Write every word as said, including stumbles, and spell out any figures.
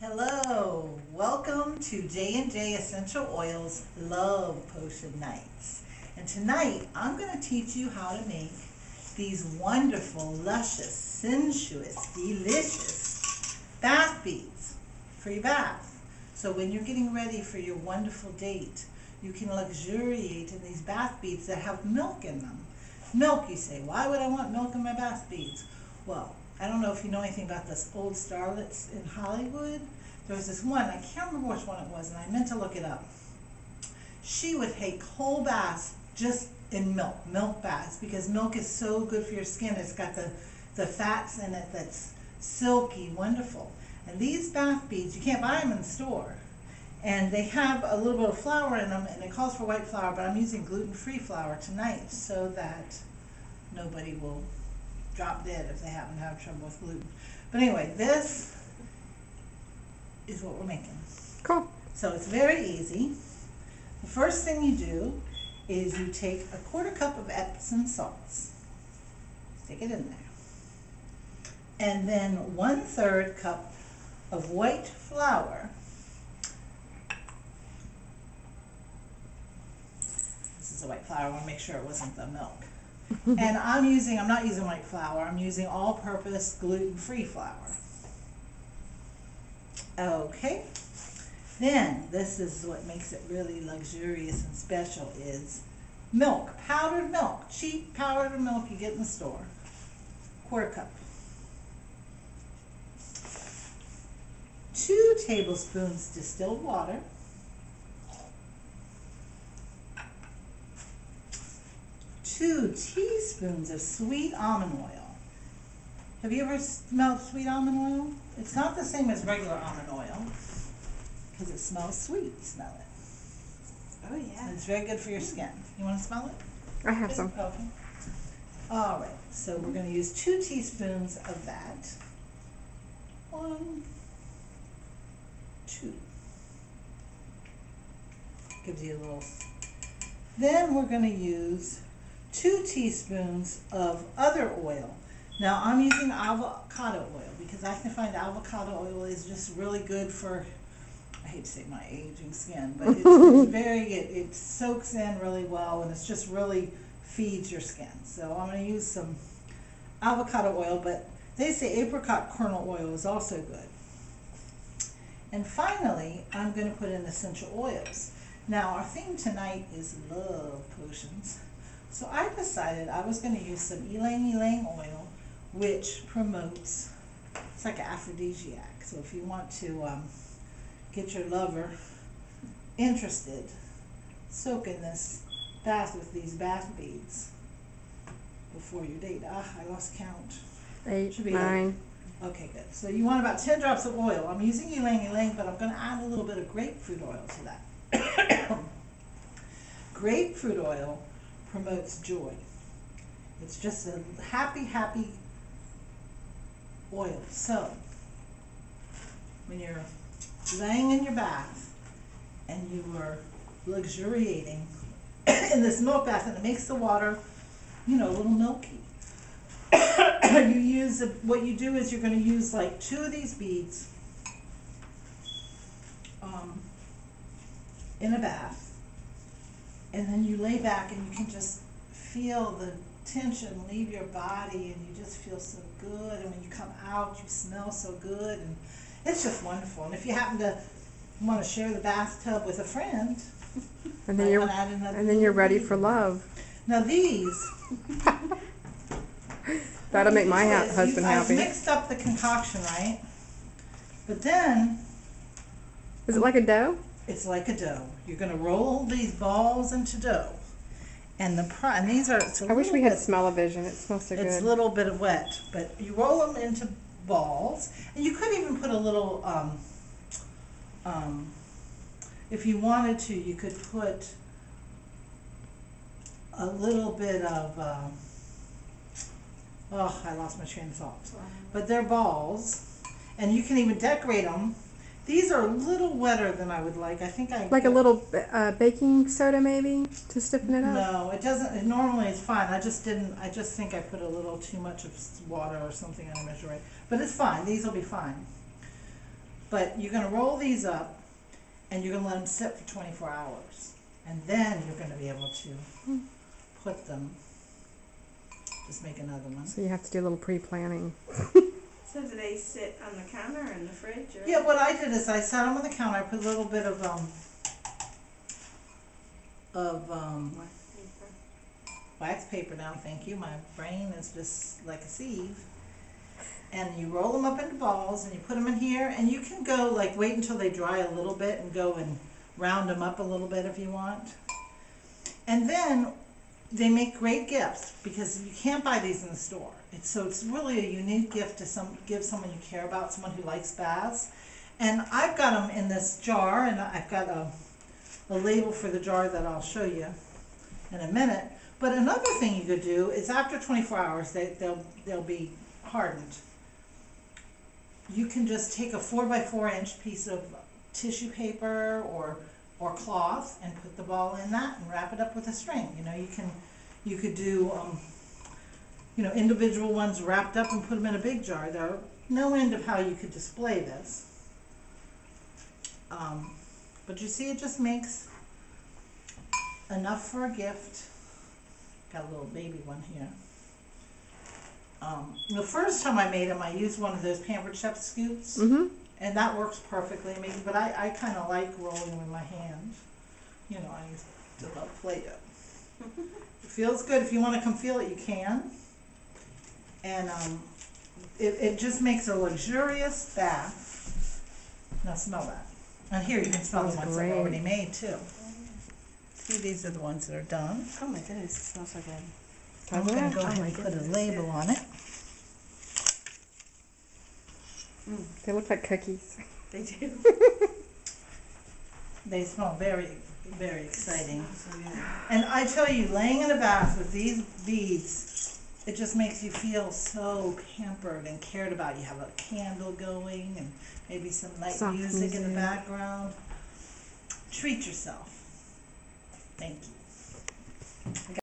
Hello, welcome to J and J Essential Oils Love Potion Nights. And tonight I'm going to teach you how to make these wonderful, luscious, sensuous, delicious bath beads for your bath. So when you're getting ready for your wonderful date, you can luxuriate in these bath beads that have milk in them. Milk, you say, why would I want milk in my bath beads? Well, I don't know if you know anything about this old starlets in Hollywood. There was this one, I can't remember which one it was, and I meant to look it up. She would take whole baths just in milk, milk baths, because milk is so good for your skin. It's got the, the fats in it that's silky, wonderful. And these bath beads, you can't buy them in the store. And they have a little bit of flour in them, and it calls for white flour, but I'm using gluten-free flour tonight so that nobody will drop dead if they happen to have trouble with gluten. But anyway, this is what we're making. Cool. So it's very easy. The first thing you do is you take a quarter cup of Epsom salts, stick it in there, and then one third cup of white flour. This is the white flour. I want to make sure it wasn't the milk. And I'm using, I'm not using white flour, I'm using all-purpose gluten-free flour. Okay, then this is what makes it really luxurious and special is milk, powdered milk, cheap powdered milk you get in the store, quarter cup. Two tablespoons distilled water. Two teaspoons of sweet almond oil. Have you ever smelled sweet almond oil? It's not the same as regular almond oil because it smells sweet. Smell it. Oh, yeah. It's very good for your skin. You want to smell it? I have good. Some. Okay. All right. So we're going to use two teaspoons of that. One, two. Gives you a little. Then we're going to use two teaspoons of other oil. Now I'm using avocado oil because I can find avocado oil is just really good for, I hate to say my aging skin, but it's, it's very, it, it soaks in really well and it's just really feeds your skin. So I'm going to use some avocado oil, but they say apricot kernel oil is also good. And finally, I'm going to put in essential oils. Now our theme tonight is love potions. So I decided I was going to use some ylang ylang oil, which promotes, it's like an aphrodisiac. So if you want to um, get your lover interested, soak in this bath with these bath beads before your date. Ah, I lost count. Eight, should be nine. Eight. Okay, good. So you want about ten drops of oil. I'm using ylang ylang, but I'm going to add a little bit of grapefruit oil to that. Grapefruit oil promotes joy. It's just a happy, happy oil. So when you're laying in your bath and you are luxuriating in this milk bath and it makes the water, you know, a little milky. You use, what you do is you're going to use like two of these beads um, in a bath. And then you lay back and you can just feel the tension leave your body and you just feel so good. And when you come out, you smell so good. And it's just wonderful. And if you happen to want to share the bathtub with a friend, and then, you're, add and then you're ready for love. Now these. That'll make my ha husband you, happy. I mixed up the concoction, right? But then. Is it like a dough? It's like a dough. You're going to roll these balls into dough. And the pro and these are. I wish we had Smell-O-Vision. It smells so good. It's a little bit of wet, but you roll them into balls, and you could even put a little. Um, um, if you wanted to, you could put a little bit of. Um, oh, I lost my train of thought. But they're balls, and you can even decorate them. These are a little wetter than I would like. I think I... Like a little uh, baking soda maybe to stiffen it up? No, it doesn't. It normally it's fine. I just didn't... I just think I put a little too much of water or something on a measure. But it's fine. These will be fine. But you're going to roll these up and you're going to let them sit for twenty-four hours. And then you're going to be able to put them. Just make another one. So you have to do a little pre-planning. So do they sit on the counter or in the fridge? Or? Yeah, what I did is I set them on the counter. I put a little bit of, um, of um, paper. wax paper down. Thank you. My brain is just like a sieve. And you roll them up into balls and you put them in here. And you can go, like, wait until they dry a little bit and go and round them up a little bit if you want. And then they make great gifts because you can't buy these in the store. It's, so it's really a unique gift to some give someone you care about, someone who likes baths. And I've got them in this jar, and I've got a, a label for the jar that I'll show you in a minute. But another thing you could do is after twenty-four hours, they, they'll, they'll be hardened. You can just take a four by four inch piece of tissue paper or or cloth and put the ball in that and wrap it up with a string. You know, you can, you could do, um, you know, individual ones wrapped up and put them in a big jar. There are no end of how you could display this. Um, but you see, it just makes enough for a gift. Got a little baby one here. Um, the first time I made them, I used one of those Pampered Chef scoops. Mm-hmm. And that works perfectly, maybe, but I, I kind of like rolling with my hand. You know, I used to love Play-Doh. It feels good. If you want to come feel it, you can. And um, it, it just makes a luxurious bath. Now smell that. And here you can smell the ones I've already made, too. See, these are the ones that are done. Oh, my goodness. It smells so good. I'm going to go ahead and put a label on it. Mm. They look like cookies. They do. They smell very, very exciting. So good. And I tell you, laying in a bath with these beads, it just makes you feel so pampered and cared about. You have a candle going and maybe some light music, music in the background. Treat yourself. Thank you.